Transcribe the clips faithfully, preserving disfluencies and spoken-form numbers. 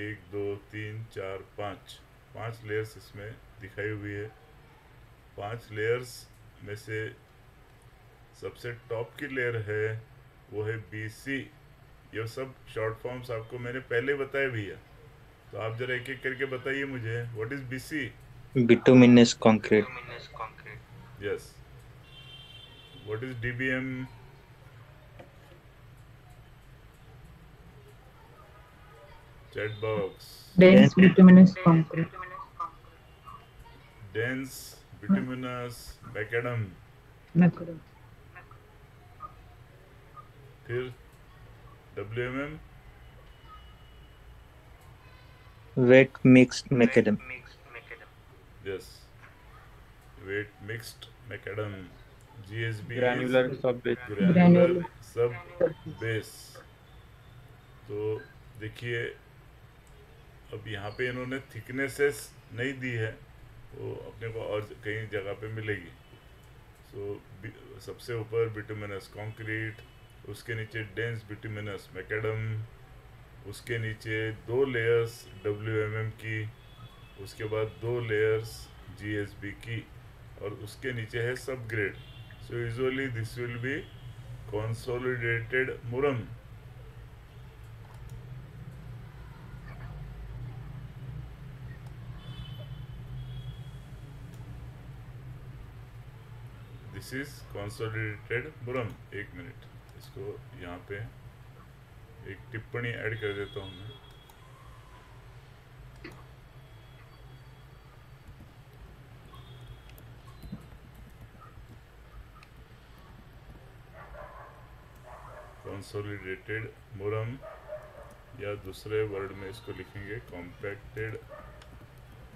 एक दो तीन चार पाँच पाँच लेयर्स इसमें दिखाई हुई है। पाँच लेयर्स में से सबसे टॉप की लेयर है वो है बीसी। ये सब शॉर्ट फॉर्म्स आपको मैंने पहले बताए भैया, तो आप जरा एक एक करके बताइए मुझे, what is BC? Bituminous concrete. Yes. What is DBM? Chat box. Dense bituminous concrete. Dense bituminous macadam. Macadam. फिर W M M. Wet mixed macadam. Yes. Wet mixed macadam. G S B. Granular sub base. Granular sub base. तो देखिए अब यहाँ पे इन्होंने thicknesses नहीं दी है, वो अपने को और कई जगह पे मिलेगी। सो so, सबसे ऊपर बिटुमिनस कंक्रीट, उसके नीचे डेंस बिटुमिनस मैकेडम, उसके नीचे दो लेयर्स डब्ल्यूएमएम की, उसके बाद दो लेयर्स जीएसबी की, और उसके नीचे है subgrade. So usually this will be consolidated मुरम। This is consolidated murrum. एक मिनट, इसको यहाँ पे एक टिप्पणी ऐड कर देता हूँ मैं। consolidated मुरम या दूसरे वर्ड में इसको लिखेंगे compacted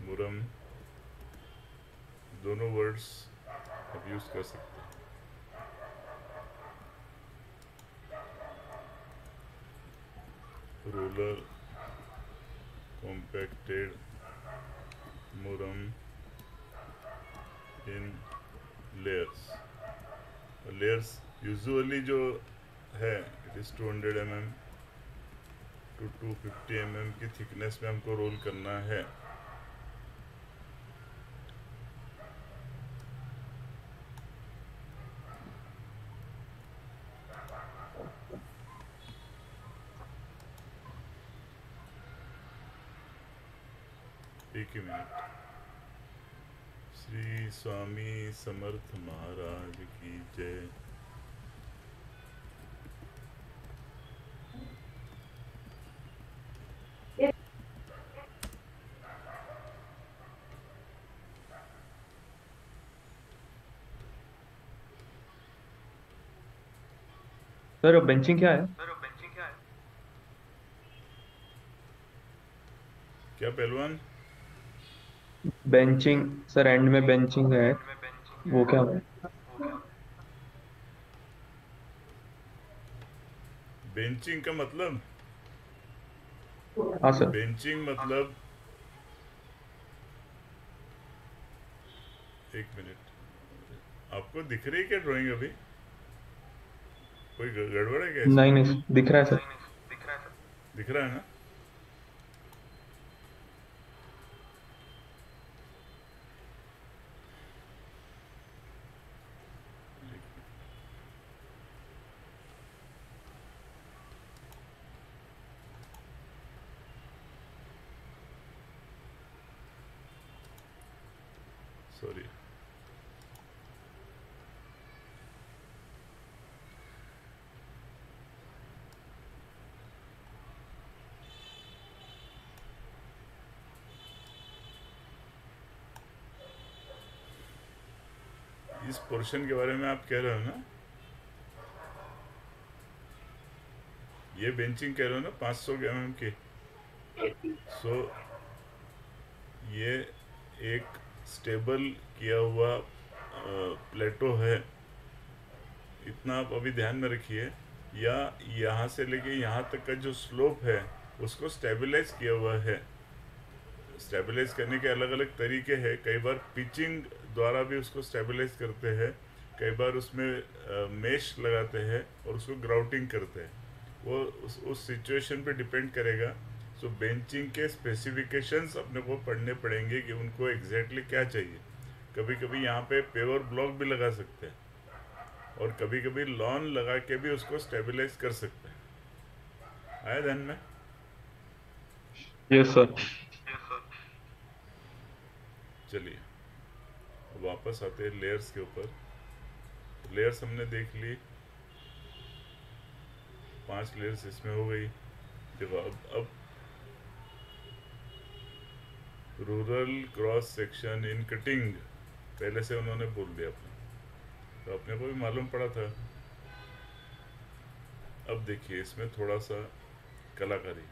मुरम, दोनों वर्ड्स अब यूज कर सकते हैं। Roller compacted murrum in layers. Layers usually जो है it is two hundred M M to two fifty M M की थिकनेस में हमको रोल करना है। एक मिनट, श्री स्वामी समर्थ महाराज की जय। सर बेंचिंग क्या है? सर बेंचिंग क्या है? क्या पहलवान? बेंचिंग सर, एंड में बेंचिंग है, वो क्या है? बेंचिंग का मतलब? हाँ सर, बेंचिंग मतलब, एक मिनट, आपको दिख रही है क्या ड्राइंग? अभी कोई गड़बड़ है क्या? नहीं नहीं, दिख रहा है सर, दिख रहा है सर, दिख रहा है ना? सॉरी, इस पोर्शन के बारे में आप कह रहे हो ना, ये बेंचिंग कह रहे हो ना, पाँच सौ एम एम के। सो ये एक स्टेबल किया हुआ प्लेटो है, इतना आप अभी ध्यान में रखिए। या यहाँ से लेके यहाँ तक का जो स्लोप है उसको स्टेबलाइज किया हुआ है। स्टेबलाइज करने के अलग अलग तरीके हैं, कई बार पिचिंग द्वारा भी उसको स्टेबलाइज करते हैं, कई बार उसमें मेश लगाते हैं और उसको ग्राउटिंग करते हैं। वो उस उस सिचुएशन पे डिपेंड करेगा सो बेंचिंग के स्पेसिफिकेशंस अपने को पढ़ने पड़ेंगे कि उनको एग्जैक्टली क्या चाहिए। कभी कभी यहाँ पे पेवर ब्लॉक भी लगा सकते हैं और कभी कभी लॉन लगा के भी उसको स्टेबलाइज कर सकते हैं। आया ध्यान में? Yes sir. चलिए वापस आते हैं लेयर्स के ऊपर। लेयर्स हमने देख ली, पांच लेयर्स इसमें हो गई। देखो अब अब rural cross section in cutting पहले से उन्होंने बोल दिया अपना, तो अपने को भी मालूम पड़ा था। अब देखिए इसमें थोड़ा सा कलाकारी।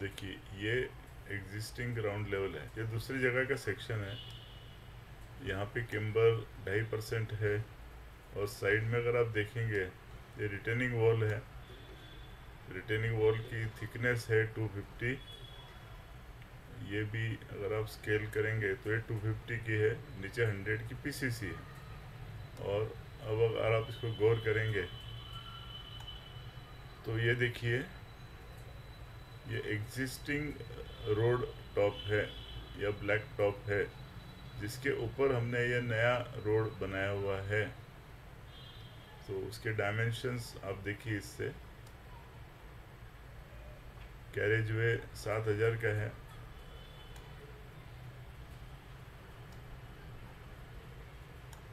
देखिए ये एग्जिस्टिंग ग्राउंड लेवल है, ये दूसरी जगह का सेक्शन है। यहाँ पे किम्बर ढाई परसेंट है और साइड में अगर आप देखेंगे ये रिटेनिंग वॉल है। रिटेनिंग वॉल की थिकनेस है टू फिफ्टी। ये भी अगर आप स्केल करेंगे तो ये टू फिफ्टी की है, नीचे हंड्रेड की पीसीसी है। और अब अगर आप इसको गौर करेंगे तो ये देखिए ये एग्जिस्टिंग रोड टॉप है या ब्लैक टॉप है, जिसके ऊपर हमने ये नया रोड बनाया हुआ है। तो उसके डायमेंशंस आप देखिए, इससे कैरेज वे सात हजार का है,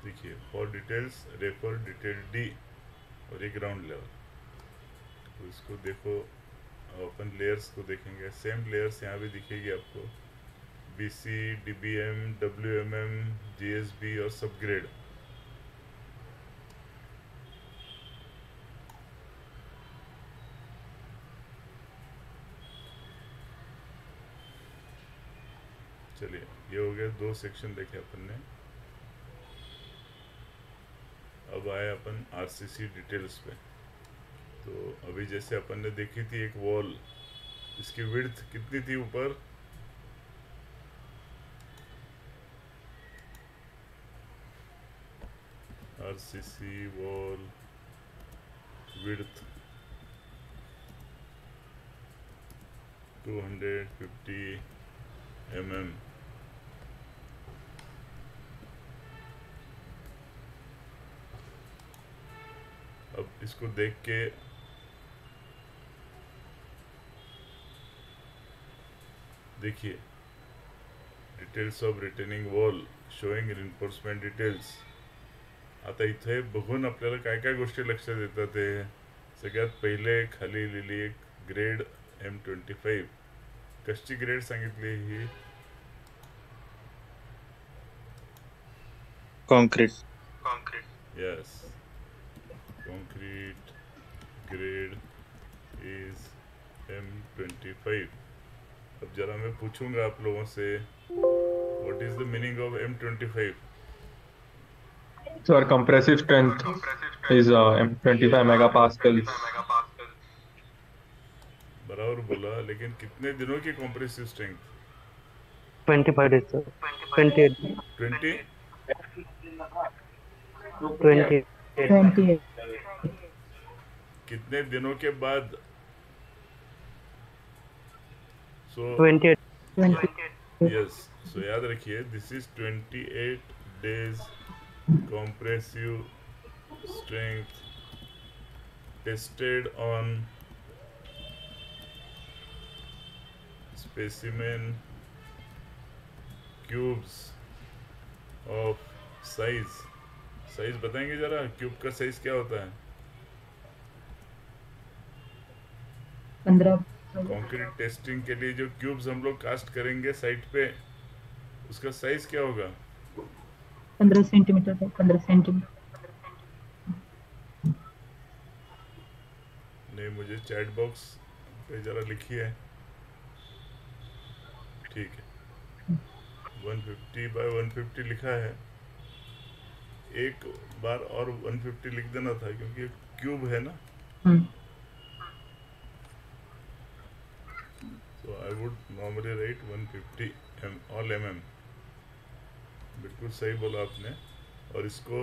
देखिए। For details refer detail D. और ये ग्राउंड लेवल, तो इसको देखो। अपन लेयर्स को देखेंगे, सेम लेयर्स यहाँ भी दिखेगी आपको। बीसी, डीबीएम, डब्ल्यूएमएम, जीएसबी और सबग्रेड। चलिए ये हो गया, दो सेक्शन देखे अपन ने। अब आए अपन आरसीसी डिटेल्स पे। तो अभी जैसे अपन ने देखी थी एक वॉल, इसकी विड्थ कितनी थी ऊपर? RCC wall width two fifty M M. अब इसको देख के देखिए, details of retaining wall showing reinforcement details. आता इथे बघून आपल्याला काय काय गोष्टी लक्षात येतात ते सगळ्यात पहिले खाली लिहिली एक ग्रेड एम ट्वेंटी फाइव. कशी ग्रेड सांगितली ही? Concrete. Concrete yes, concrete grade is M twenty five. अब जरा मैं पूछूंगा आप लोगों से, what is the meaning of M twenty five? Sir compressive strength is M twenty five megapascal. बराबर बोला, लेकिन कितने दिनों की कंप्रेसिव स्ट्रेंथ? पच्चीस days sir. Twenty twenty twenty कितने दिनों के बाद? So, twenty-eight. Yes. So याद रखिए, this is twenty-eight days compressive strength tested on specimen cubes of size. Size बताएंगे जरा, cube का size क्या होता है? पंद्रह. कंक्रीट टेस्टिंग के लिए जो क्यूब्स हम लोग कास्ट करेंगे साइट पे, उसका साइज क्या होगा? पंद्रह सेंटीमीटर तक, पंद्रह सेंटीमीटर। नहीं, मुझे चैट बॉक्स पे जरा लिखिए। ठीक है, one fifty by one fifty लिखा है, एक बार और वन फिफ्टी लिख देना था क्योंकि क्यूब है ना। So I would normally write one fifty m all mm. बिल्कुल सही बोला आपने। और इसको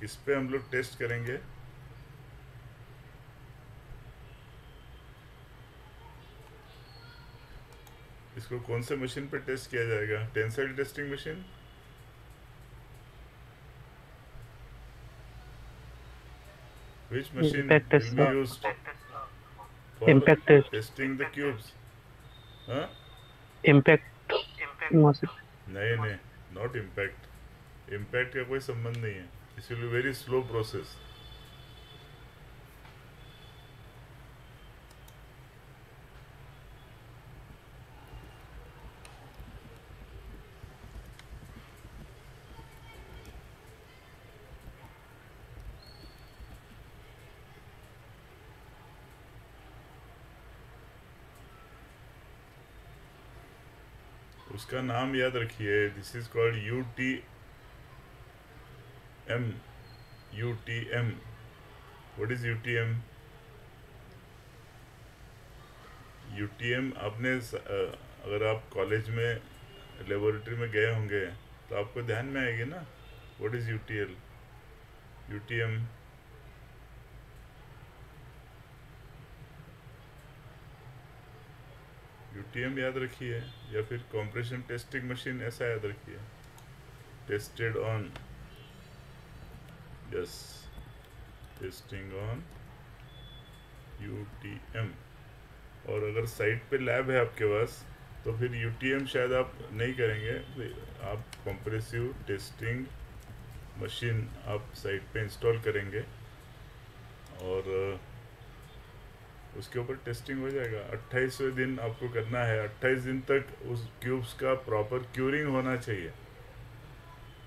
किस पे हम लोग टेस्ट करेंगे? इसको कौन से मशीन पे टेस्ट किया जाएगा? Tensile testing machine. Which machine impact will be used for impact test. testing the cubes? Huh? Impact. Impact. नहीं नहीं, not impact. Impact का कोई संबंध नहीं है, इसलिए very slow process. उसका नाम याद रखिए, this is called U T M. U T M, what is U T M? U T M आपने, अगर आप कॉलेज में लेबोरेटरी में गए होंगे तो आपको ध्यान में आएगी ना, what is U T L? U T M U T M याद रखिए, या फिर कंप्रेशन टेस्टिंग मशीन, ऐसा याद रखिए। Tested on, yes, testing on U T M. और अगर साइट पे लैब है आपके पास तो फिर यू टी एम शायद आप नहीं करेंगे, आप कंप्रेसिव टेस्टिंग मशीन आप साइट पे इंस्टॉल करेंगे और उसके ऊपर टेस्टिंग हो जाएगा। अट्ठाईसवें दिन आपको करना है, अट्ठाईस दिन तक उस क्यूब्स का प्रॉपर क्यूरिंग होना चाहिए,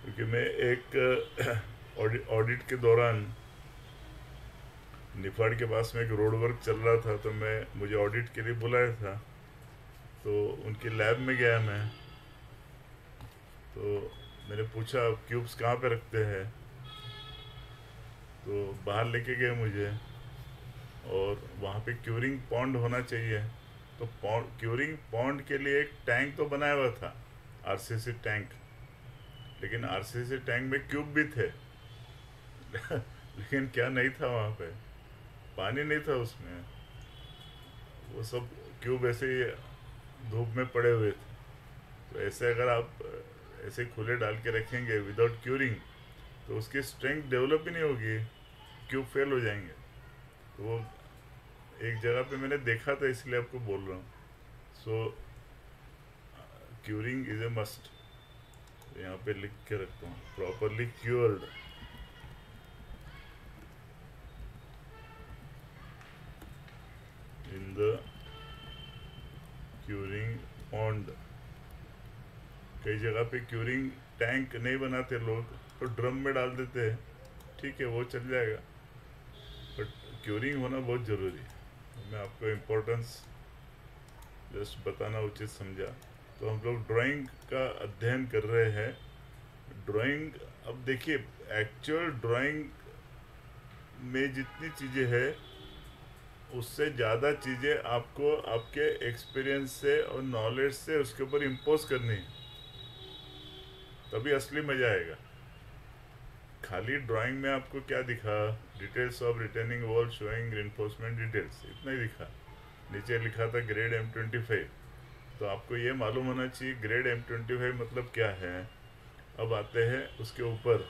क्योंकि मैं एक ऑडिट के दौरान निफाड़ के पास में एक रोड वर्क चल रहा था, तो मैं मुझे ऑडिट के लिए बुलाया था, तो उनकी लैब में गया मैं, तो मैंने पूछा आप क्यूब्स कहाँ पे रखते हैं, तो बाहर लेके गए मुझे, और वहाँ पे क्यूरिंग पॉन्ड होना चाहिए। तो पॉन्ड, क्यूरिंग पॉन्ड के लिए एक टैंक तो बनाया हुआ था, आरसीसी टैंक, लेकिन आरसीसी टैंक में क्यूब भी थे लेकिन क्या नहीं था वहाँ पे, पानी नहीं था उसमें, वो सब क्यूब ऐसे धूप में पड़े हुए थे। तो ऐसे अगर आप ऐसे खुले डाल के रखेंगे विदाउट क्यूरिंग तो उसकी स्ट्रेंथ डेवलप ही नहीं होगी, क्यूब फेल हो जाएंगे। वो एक जगह पे मैंने देखा था, इसलिए आपको बोल रहा हूँ। So curing is a must, यहाँ पे लिख के रखता हूँ, properly cured. In the curing pond, कई जगह पे क्यूरिंग टैंक नहीं बनाते लोग, तो ड्रम में डाल देते हैं, ठीक है वो चल जाएगा, क्यूरिंग होना बहुत ज़रूरी है। मैं आपको इम्पोर्टेंस जस्ट बताना उचित समझा। तो हम लोग ड्राइंग का अध्ययन कर रहे हैं। ड्राइंग, अब देखिए एक्चुअल ड्राइंग में जितनी चीज़ें हैं उससे ज़्यादा चीज़ें आपको आपके एक्सपीरियंस से और नॉलेज से उसके ऊपर इम्पोज करनी है, तभी असली मज़ा आएगा। खाली ड्राइंग में आपको क्या दिखा? Details of returning wall showing reinforcement details, इतना ही दिखा। नीचे लिखा था ग्रेड एम ट्वेंटी फाइव, तो आपको ये मालूम होना चाहिए ग्रेड एम ट्वेंटी फाइव मतलब क्या है। अब आते हैं उसके ऊपर,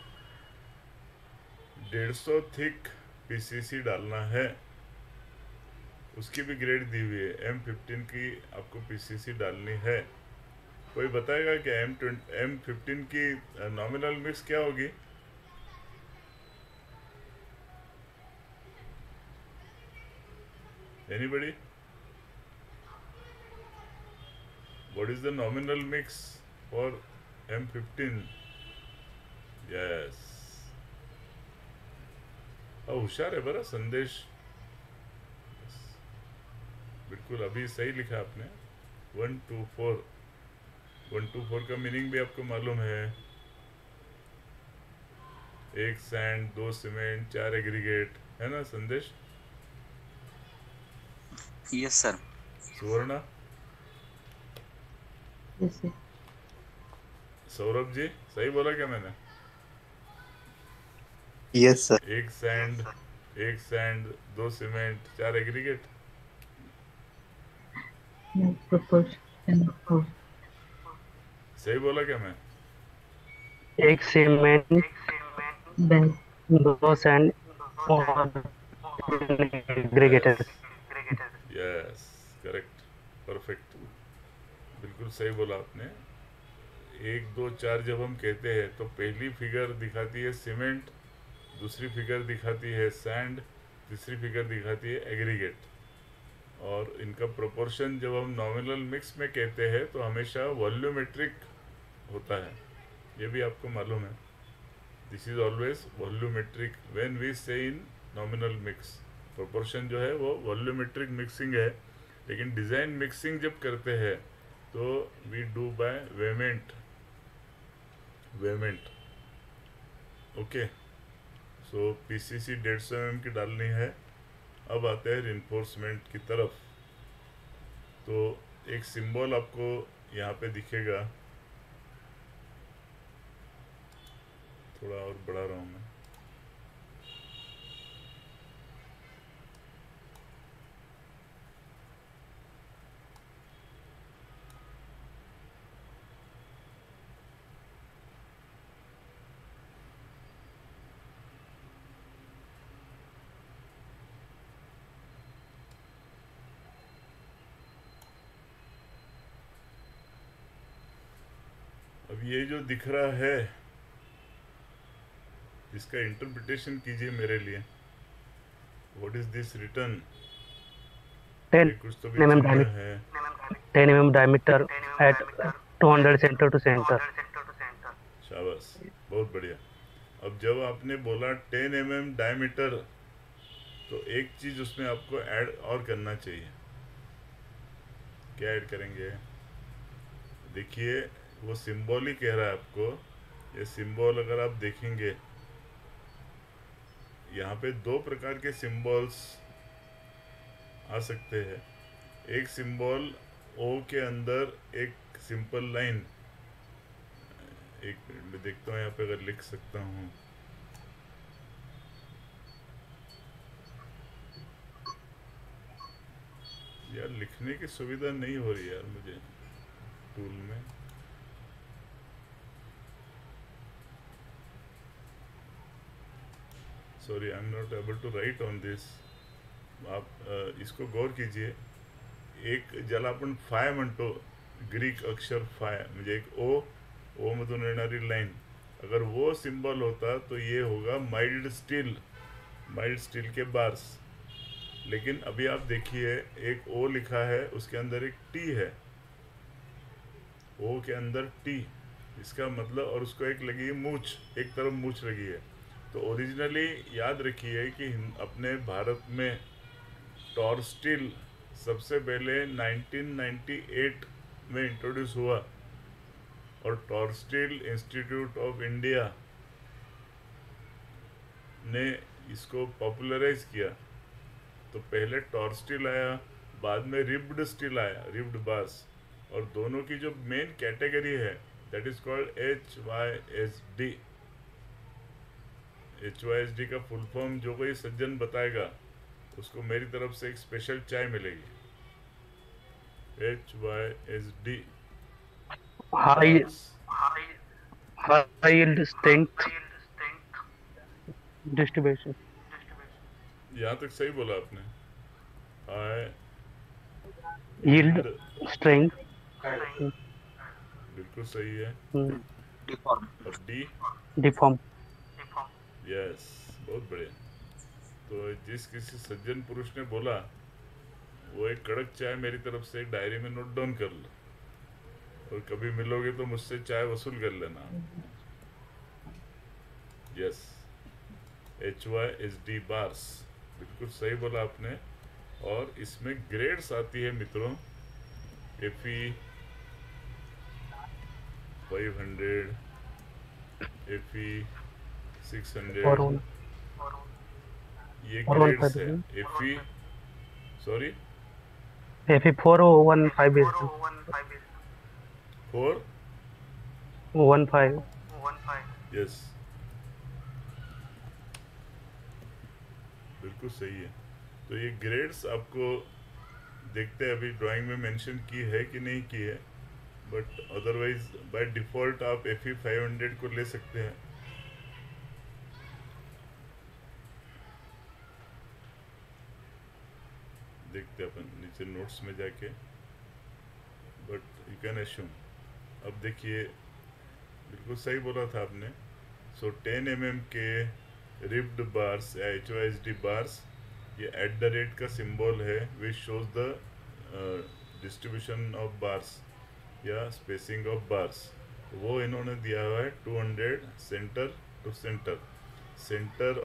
डेढ़ सौ थिक पीसीसी डालना है, उसकी भी ग्रेड दी हुई है, एम फिफ्टीन की आपको पीसीसी डालनी है। कोई बताएगा क्या एम ट्वेंटी एम फिफ्टीन की नॉमिनल मिक्स क्या होगी? Anybody? What is the nominal mix for M fifteen? Yes. अब होशियार है बड़ा संदेश, yes. बिल्कुल अभी सही लिखा आपने। One two four one two four का मीनिंग भी आपको मालूम है, एक सैंड, दो सीमेंट, चार एग्रीगेट, है ना संदेश? Yes sir. सुवर्णा, सौरभ जी सही बोला क्या मैंने? Yes sir. एक सैंड, एक सैंड, दो सीमेंट, चार एग्रीगेट। सही बोला क्या मैं? एक सीमेंट, दो सैंड और एग्रीगेटर। यस, करेक्ट, परफेक्ट, बिल्कुल सही बोला आपने। एक दो चार जब हम कहते हैं तो पहली फिगर दिखाती है सीमेंट, दूसरी फिगर दिखाती है सैंड, तीसरी फिगर दिखाती है एग्रीगेट। और इनका प्रोपोर्शन जब हम नॉमिनल मिक्स में कहते हैं तो हमेशा वॉल्यूमेट्रिक होता है, ये भी आपको मालूम है। This is always volumetric when we say in nominal mix. Proportion जो है वो वॉल्यूमेट्रिक मिक्सिंग है, लेकिन डिज़ाइन मिक्सिंग जब करते हैं तो we do by weighment, weighment. Okay, so PCC डेढ़ सौ एम की डालनी है। अब आते हैं रिइंफोर्समेंट की तरफ। तो एक सिंबल आपको यहाँ पे दिखेगा, थोड़ा और बढ़ा रहा हूँ मैं। ये जो दिख रहा है इसका इंटरप्रिटेशन कीजिए मेरे लिए। What is this return? Ten M M diameter at two hundred centre to centre. शाबाश, बहुत बढ़िया। अब जब आपने बोला टेन एम एम डायमीटर, तो एक चीज उसमें आपको ऐड और करना चाहिए। क्या ऐड करेंगे? देखिए वो सिंबल ही कह रहा है आपको। ये सिंबल अगर आप देखेंगे, यहाँ पे दो प्रकार के सिंबल्स आ सकते हैं। एक सिंबल ओ के अंदर एक सिंपल लाइन, एक मिनट में देखता हूँ यहाँ पे अगर लिख सकता हूँ। यार लिखने की सुविधा नहीं हो रही यार मुझे टूल में। Sorry, I am not able to write on this. आप आ, इसको गौर कीजिए। एक ज्याला आपण फाय म्हणतो, ग्रीक अक्षर फाय म्हणजे एक ओ, ओ मधून येणारी लाइन, अगर वो सिंबल होता तो ये होगा माइल्ड स्टील, माइल्ड स्टील के बार्स। लेकिन अभी आप देखिए, एक ओ लिखा है, उसके अंदर एक टी है, ओ के अंदर टी, इसका मतलब, और उसको एक लगी मूछ, एक तरफ मूछ लगी है। तो ओरिजिनली याद रखिए कि अपने भारत में टॉर स्टील सबसे पहले नाइनटीन नाइंटी एट में इंट्रोड्यूस हुआ, और Tor steel institute of India ने इसको पॉपुलराइज किया। तो पहले टॉर स्टील आया, बाद में रिब्ड स्टील आया, रिब्ड बार्स, और दोनों की जो मेन कैटेगरी है that is called H Y S D. H Y S D का फुल फॉर्म जो कोई सज्जन बताएगा उसको मेरी तरफ से एक स्पेशल चाय मिलेगी। H Y S D, high high yield strength distribution. यहाँ तक सही बोला आपने, हाई यील्ड स्ट्रेंथ, बिल्कुल सही है। और डी, डिफॉर्म। यस, बहुत बढ़िया। तो जिस किसी सज्जन पुरुष ने बोला, वो एक कड़क चाय मेरी तरफ से डायरी में नोट डाउन कर लो, और कभी मिलोगे तो मुझसे चाय वसूल कर लेना। Yes, H Y S D bars, बिल्कुल सही बोला आपने। और इसमें ग्रेड्स आती है मित्रों, FE five hundred, FE six hundred, ये ग्रेड्स है। FE, sorry, FE four O one five S, four One five. One five. Yes. बिल्कुल सही है। तो ये ग्रेड्स आपको देखते हैं अभी ड्राइंग में मेंशन की है कि नहीं की है, बट अदरवाइज बाय डिफॉल्ट आप एफ ई फाइव हंड्रेड को ले सकते हैं। देखते अपन नीचे नोट्स में जाके, बट यू कैन एश्यूम। अब देखिए बिल्कुल सही बोला था आपने। सो टेन एम एम के रिब्ड बार्स या H Y S D bars, ये एट द रेट का सिंबल है which shows the distribution of bars या स्पेसिंग ऑफ बार्स। वो इन्होंने दिया हुआ है two hundred centre to centre. Centre